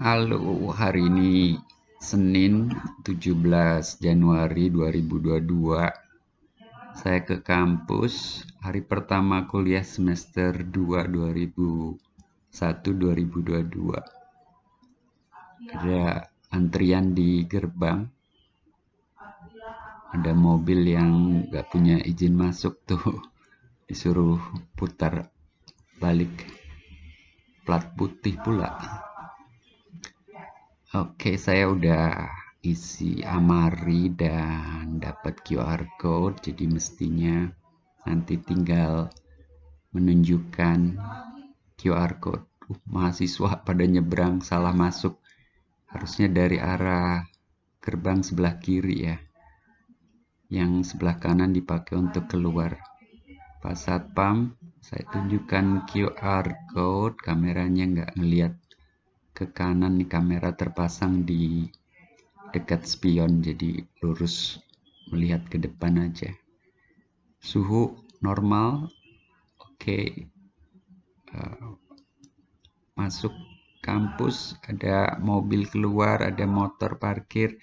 Halo, hari ini Senin 17 Januari 2022. Saya ke kampus hari pertama kuliah semester 2 2001-2022. Ada antrian di gerbang. Ada mobil yang gak punya izin masuk tuh. Disuruh putar balik. Plat putih pula. Oke, saya udah isi amari dan dapat QR code, jadi mestinya nanti tinggal menunjukkan QR code. Mahasiswa pada nyebrang salah masuk, harusnya dari arah gerbang sebelah kiri ya. Yang sebelah kanan dipakai untuk keluar. Pas satpam, saya tunjukkan QR code, kameranya nggak ngeliat ke kanan, kamera terpasang di dekat spion, jadi lurus melihat ke depan aja. Suhu normal, oke. Masuk kampus, ada mobil keluar, ada motor parkir.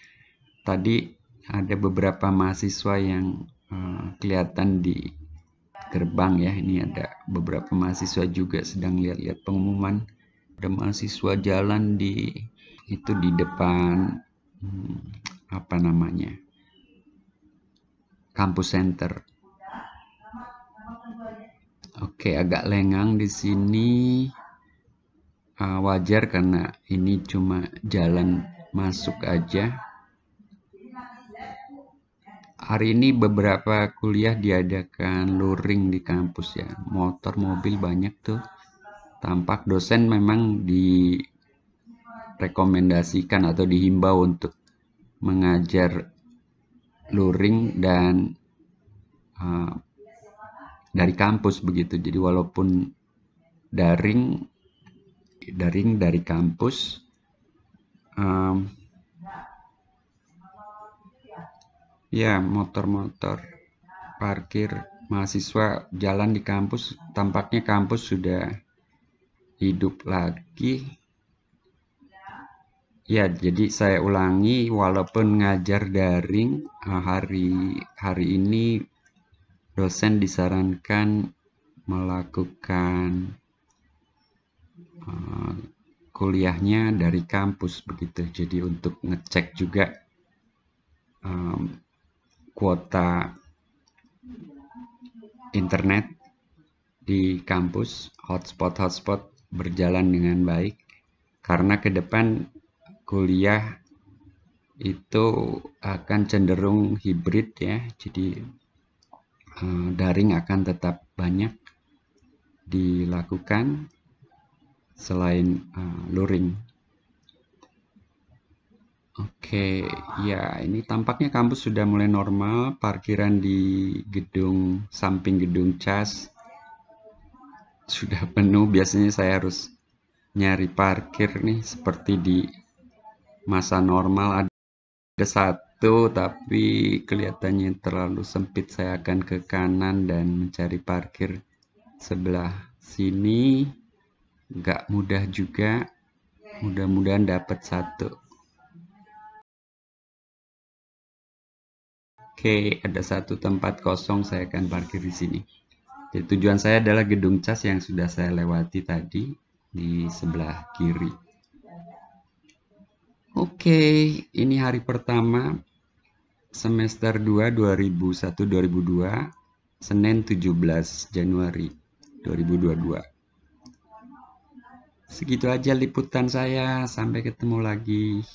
Tadi ada beberapa mahasiswa yang kelihatan di gerbang ya. Ini ada beberapa mahasiswa juga sedang lihat-lihat pengumuman. Ada mahasiswa jalan di depan kampus center. Oke, agak lengang di sini, wajar karena ini cuma jalan masuk aja. Hari ini beberapa kuliah diadakan luring di kampus ya. Motor mobil banyak tuh. Tampak dosen memang direkomendasikan atau dihimbau untuk mengajar luring dan dari kampus begitu. Jadi walaupun daring dari kampus, ya motor-motor parkir, mahasiswa jalan di kampus. Tampaknya kampus sudah hidup lagi ya. Jadi saya ulangi, walaupun ngajar daring, hari ini dosen disarankan melakukan kuliahnya dari kampus begitu. Jadi untuk ngecek juga kuota internet di kampus, hotspot berjalan dengan baik, karena ke depan kuliah itu akan cenderung hibrid ya. Jadi daring akan tetap banyak dilakukan selain luring. Oke, ya ini tampaknya kampus sudah mulai normal. Parkiran di gedung samping gedung CAS sudah penuh. Biasanya saya harus nyari parkir nih, seperti di masa normal ada satu, tapi kelihatannya terlalu sempit. Saya akan ke kanan dan mencari parkir sebelah sini. Nggak mudah juga, mudah-mudahan dapat satu. Oke, ada satu tempat kosong, saya akan parkir di sini. Jadi tujuan saya adalah gedung CAS yang sudah saya lewati tadi di sebelah kiri. Oke, ini hari pertama semester 2 2001-2002, Senin 17 Januari 2022. Segitu aja liputan saya, sampai ketemu lagi.